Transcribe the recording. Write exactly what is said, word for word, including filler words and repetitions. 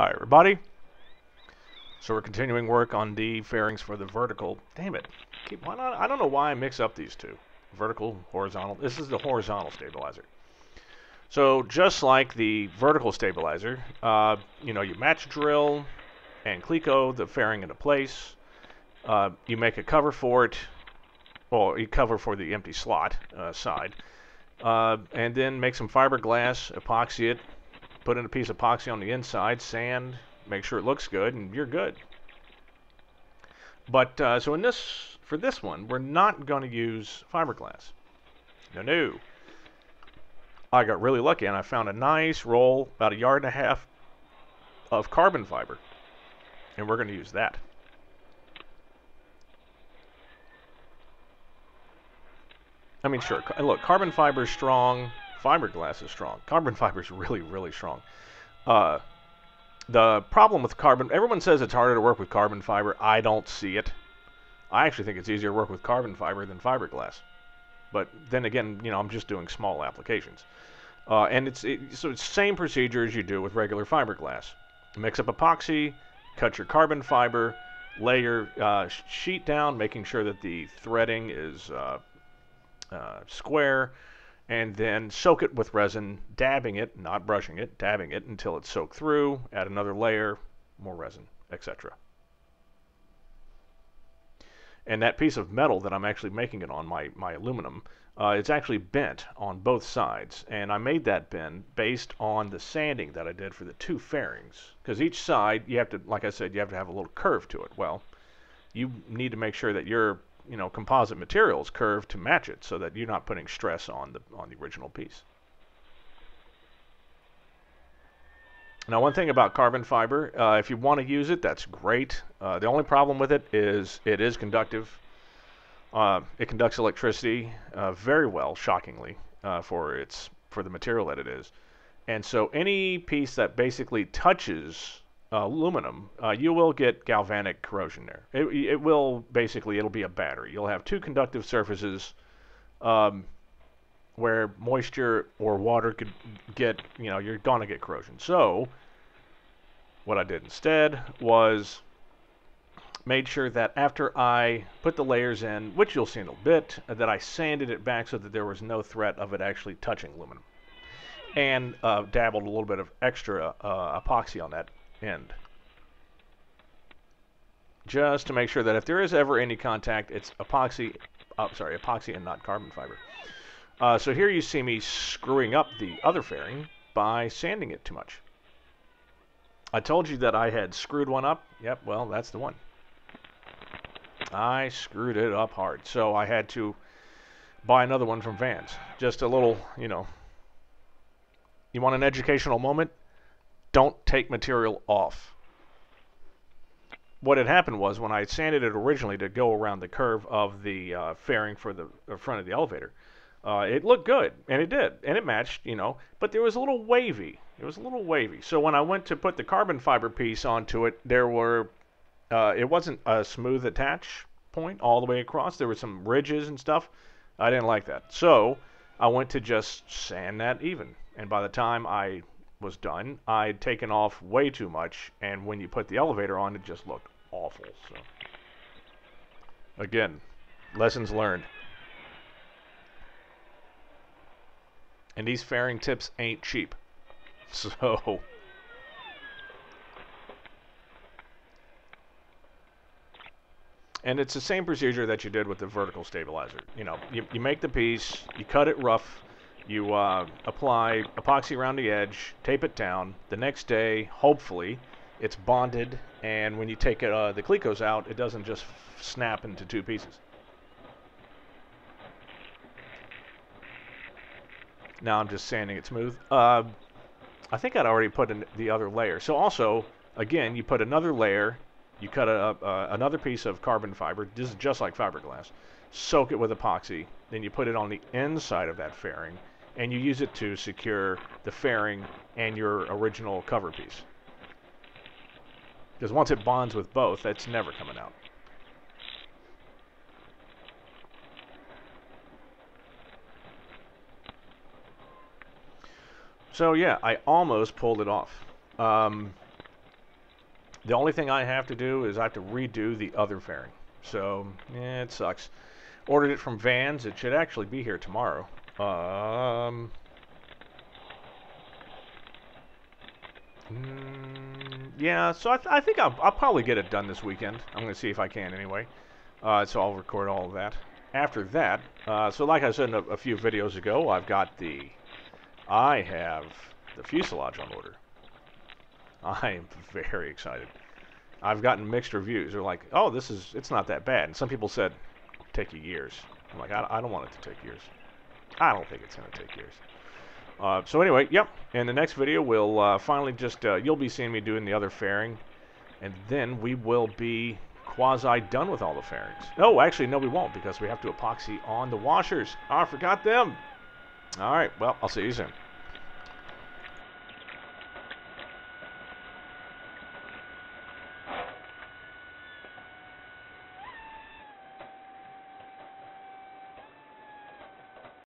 Hi everybody. So we're continuing work on the fairings for the vertical. Damn it. Keep, why not? I don't know why I mix up these two. Vertical, horizontal. This is the horizontal stabilizer. So just like the vertical stabilizer, uh, you know, you match drill and Cleco the fairing into place. Uh, you make a cover for it. Well, you cover for the empty slot uh, side. Uh, and then make some fiberglass, epoxy it, put in a piece of epoxy on the inside, sand, make sure it looks good, and you're good. But uh, so in this, for this one, we're not going to use fiberglass. No, no. I got really lucky and I found a nice roll, about a yard and a half of carbon fiber, and we're going to use that. I mean, sure, look, carbon fiber is strong, fiberglass is strong. Carbon fiber is really, really strong. Uh, the problem with carbon, everyone says it's harder to work with carbon fiber. I don't see it. I actually think it's easier to work with carbon fiber than fiberglass. But then again, you know, I'm just doing small applications. Uh, and it's, it, so it's the same procedure as you do with regular fiberglass. Mix up epoxy, cut your carbon fiber, lay your uh, sheet down, making sure that the threading is uh, Uh, square, and then soak it with resin, dabbing it, not brushing it, dabbing it until it's soaked through, add another layer, more resin, et cetera. And that piece of metal that I'm actually making it on, my, my aluminum, uh, it's actually bent on both sides, and I made that bend based on the sanding that I did for the two fairings, because each side, you have to, like I said, you have to have a little curve to it. Well, you need to make sure that you're you know, composite materials curved to match it so that you're not putting stress on the on the original piece. Now, one thing about carbon fiber, uh, if you want to use it, that's great. Uh, the only problem with it is it is conductive. Uh, it conducts electricity uh, very well, shockingly, uh, for its for the material that it is. And so any piece that basically touches Uh, aluminum, uh, you will get galvanic corrosion there. It, it will basically, it'll be a battery. You'll have two conductive surfaces um, where moisture or water could get, you know, you're going to get corrosion. So what I did instead was made sure that after I put the layers in, which you'll see in a bit, that I sanded it back so that there was no threat of it actually touching aluminum. And uh, dabbled a little bit of extra uh, epoxy on that end, just to make sure that if there is ever any contact, it's epoxy, oh, sorry, epoxy and not carbon fiber. Uh, so here you see me screwing up the other fairing by sanding it too much. I told you that I had screwed one up. Yep, well, that's the one. I screwed it up hard, so I had to buy another one from Vans. Just a little, you know, you want an educational moment? Don't take material off. What had happened was when I sanded it originally to go around the curve of the uh, fairing for the front of the elevator, uh, it looked good, and it did, and it matched, you know, but there was a little wavy. It was a little wavy. So when I went to put the carbon fiber piece onto it, there were, uh, it wasn't a smooth attach point all the way across. There were some ridges and stuff. I didn't like that. So I went to just sand that even, and by the time I was done, I'd taken off way too much, and when you put the elevator on, it just looked awful. So again, lessons learned. And these fairing tips ain't cheap. So and it's the same procedure that you did with the vertical stabilizer. You know, you, you make the piece, you cut it rough, you uh, apply epoxy around the edge, tape it down. The next day, hopefully, it's bonded, and when you take it, uh, the Clecos out, it doesn't just snap into two pieces. Now I'm just sanding it smooth. Uh, I think I'd already put in the other layer. So also, again, you put another layer, you cut a, a, another piece of carbon fiber, this is just like fiberglass, soak it with epoxy, then you put it on the inside of that fairing, and you use it to secure the fairing and your original cover piece. Because once it bonds with both, that's never coming out. So yeah, I almost pulled it off. Um, The only thing I have to do is I have to redo the other fairing. So, yeah, it sucks. Ordered it from Vans. It should actually be here tomorrow. Um, yeah, so I, th I think I'll, I'll probably get it done this weekend. I'm going to see if I can anyway. Uh, so I'll record all of that. After that, uh, so like I said in a, a few videos ago, I've got the... I have the fuselage on order. I am very excited. I've gotten mixed reviews. They're like, oh, this is, it's not that bad. And some people said, take you years. I'm like, I, I don't want it to take years. I don't think it's going to take years. Uh, so anyway, yep. In the next video, we'll uh, finally just, uh, you'll be seeing me doing the other fairing. And then we will be quasi done with all the fairings. Oh, actually, no, we won't, because we have to epoxy on the washers. Oh, I forgot them. All right, well, I'll see you soon.